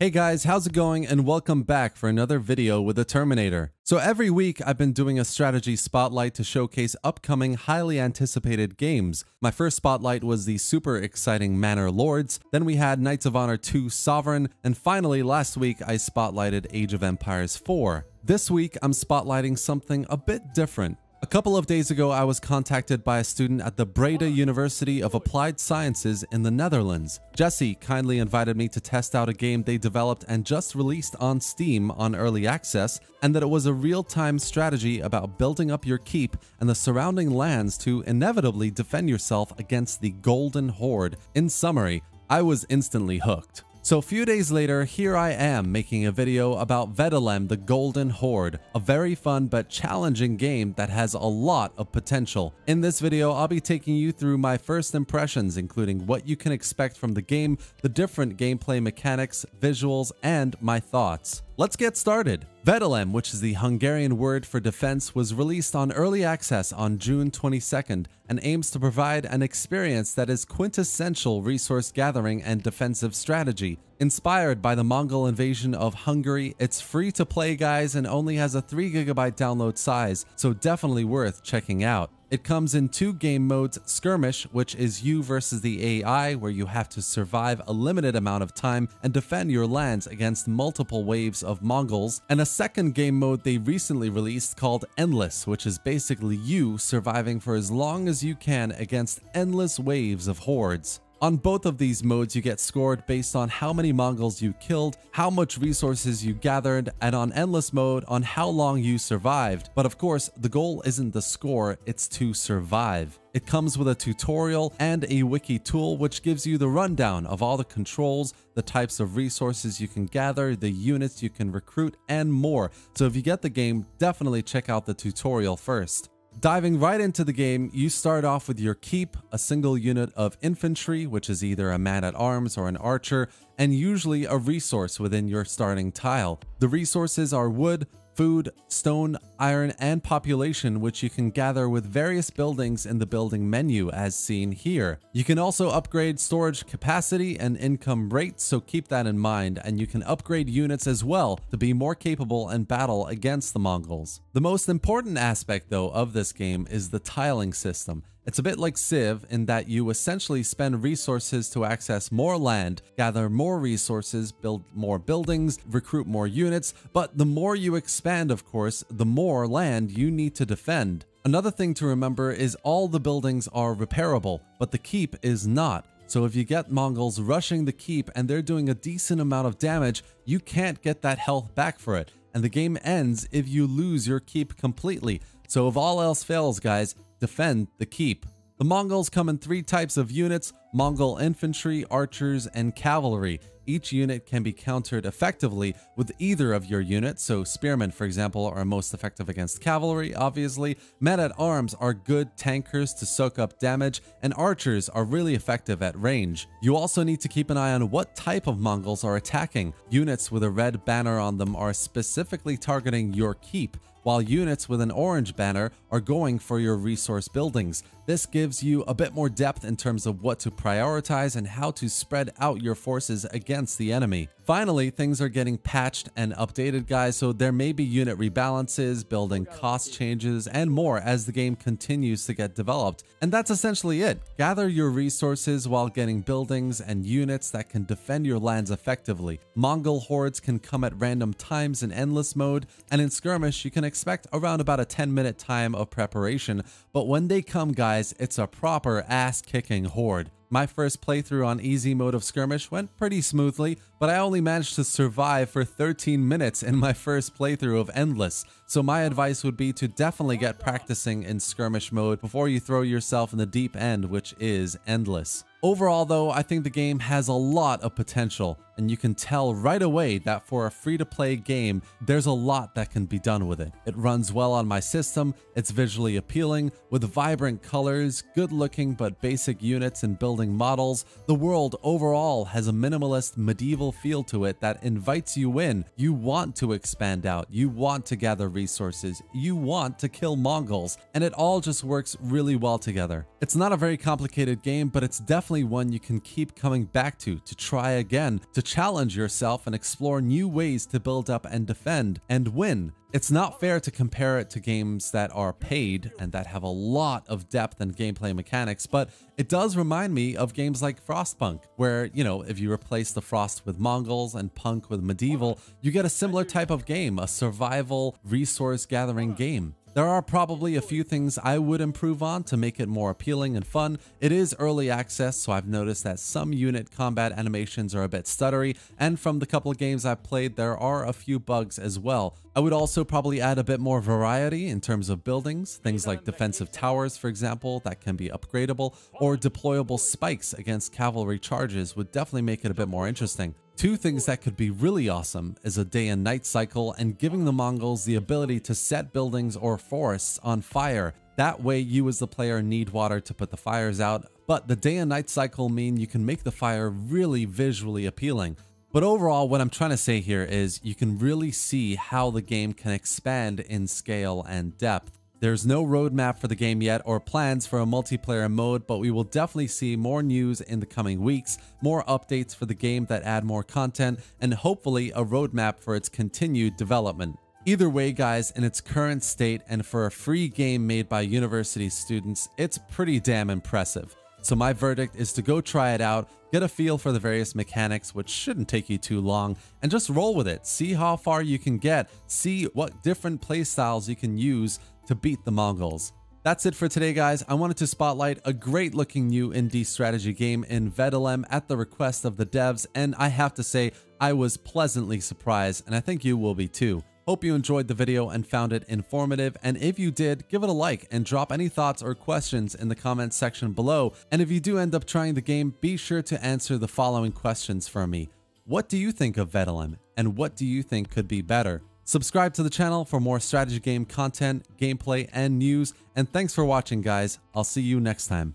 Hey guys, how's it going, and welcome back for another video with the Terminator. So every week I've been doing a strategy spotlight to showcase upcoming highly anticipated games. My first spotlight was the super exciting Manor Lords, then we had Knights of Honor 2 Sovereign, and finally last week I spotlighted Age of Empires 4. This week I'm spotlighting something a bit different. A couple of days ago, I was contacted by a student at the Breda University of Applied Sciences in the Netherlands. Jesse kindly invited me to test out a game they developed and just released on Steam on Early Access, and that it was a real-time strategy about building up your keep and the surrounding lands to inevitably defend yourself against the Golden Horde. In summary, I was instantly hooked. So a few days later, here I am making a video about Vedelem, the Golden Horde, a very fun but challenging game that has a lot of potential. In this video, I'll be taking you through my first impressions, including what you can expect from the game, the different gameplay mechanics, visuals, and my thoughts. Let's get started. Vedelem, which is the Hungarian word for defense, was released on Early Access on June 22nd and aims to provide an experience that is quintessential resource gathering and defensive strategy. Inspired by the Mongol invasion of Hungary, it's free to play, guys, and only has a 3 GB download size, so definitely worth checking out. It comes in two game modes: Skirmish, which is you versus the AI, where you have to survive a limited amount of time and defend your lands against multiple waves of Mongols, and a second game mode they recently released called Endless, which is basically you surviving for as long as you can against endless waves of hordes. On both of these modes, you get scored based on how many Mongols you killed, how much resources you gathered, and on Endless mode, on how long you survived. But of course, the goal isn't the score, it's to survive. It comes with a tutorial and a wiki tool, which gives you the rundown of all the controls, the types of resources you can gather, the units you can recruit, and more. So if you get the game, definitely check out the tutorial first. Diving right into the game, you start off with your keep, a single unit of infantry, which is either a man-at-arms or an archer, and usually a resource within your starting tile. The resources are wood, food, stone, iron, and population, which you can gather with various buildings in the building menu as seen here. You can also upgrade storage capacity and income rate, so keep that in mind, and you can upgrade units as well to be more capable in battle against the Mongols. The most important aspect, though, of this game is the tiling system. It's a bit like Civ in that you essentially spend resources to access more land, gather more resources, build more buildings, recruit more units, but the more you expand, of course, the more land you need to defend. Another thing to remember is all the buildings are repairable, but the keep is not. So if you get Mongols rushing the keep and they're doing a decent amount of damage, you can't get that health back for it, and the game ends if you lose your keep completely. So if all else fails, guys, defend the keep. The Mongols come in 3 types of units: Mongol infantry, archers, and cavalry. Each unit can be countered effectively with either of your units, so spearmen, for example, are most effective against cavalry, obviously. Men-at-arms are good tankers to soak up damage, and archers are really effective at range. You also need to keep an eye on what type of Mongols are attacking. Units with a red banner on them are specifically targeting your keep, while units with an orange banner are going for your resource buildings. This gives you a bit more depth in terms of what to prioritize and how to spread out your forces against the enemy. Finally, things are getting patched and updated, guys, so there may be unit rebalances, building cost changes, and more as the game continues to get developed. And that's essentially it. Gather your resources while getting buildings and units that can defend your lands effectively. Mongol hordes can come at random times in Endless mode, and in Skirmish you can expect around about a 10-minute time of preparation, but when they come, guys, it's a proper ass-kicking horde. My first playthrough on easy mode of Skirmish went pretty smoothly, but I only managed to survive for 13 minutes in my first playthrough of Endless, so my advice would be to definitely get practicing in Skirmish mode before you throw yourself in the deep end, which is Endless. Overall, though, I think the game has a lot of potential, and you can tell right away that for a free-to-play game, there's a lot that can be done with it. It runs well on my system, it's visually appealing, with vibrant colors, good-looking but basic units and building models. The world overall has a minimalist medieval feel to it that invites you in. You want to expand out, you want to gather resources. You want to kill Mongols, and it all just works really well together. It's not a very complicated game, but it's definitely one you can keep coming back to try again, to challenge yourself and explore new ways to build up and defend and win. It's not fair to compare it to games that are paid and that have a lot of depth and gameplay mechanics, but it does remind me of games like Frostpunk, where, you know, if you replace the Frost with Mongols and Punk with Medieval, you get a similar type of game, a survival resource gathering game. There are probably a few things I would improve on to make it more appealing and fun. It is early access, so I've noticed that some unit combat animations are a bit stuttery, and from the couple of games I've played, there are a few bugs as well. I would also probably add a bit more variety in terms of buildings, things like defensive towers, for example, that can be upgradable, or deployable spikes against cavalry charges would definitely make it a bit more interesting. Two things that could be really awesome is a day and night cycle and giving the Mongols the ability to set buildings or forests on fire. That way you as the player need water to put the fires out, but the day and night cycle mean you can make the fire really visually appealing. But overall, what I'm trying to say here is you can really see how the game can expand in scale and depth. There's no roadmap for the game yet or plans for a multiplayer mode, but we will definitely see more news in the coming weeks, more updates for the game that add more content, and hopefully a roadmap for its continued development. Either way, guys, in its current state and for a free game made by university students, it's pretty damn impressive. So my verdict is to go try it out, get a feel for the various mechanics, which shouldn't take you too long, and just roll with it. See how far you can get, see what different playstyles you can use to beat the Mongols. That's it for today, guys. I wanted to spotlight a great looking new indie strategy game in Vedelem at the request of the devs, and I have to say I was pleasantly surprised, and I think you will be too. Hope you enjoyed the video and found it informative, and if you did, give it a like and drop any thoughts or questions in the comments section below. And if you do end up trying the game, be sure to answer the following questions for me. What do you think of Vedelem, and what do you think could be better? Subscribe to the channel for more strategy game content, gameplay, and news. And thanks for watching, guys. I'll see you next time.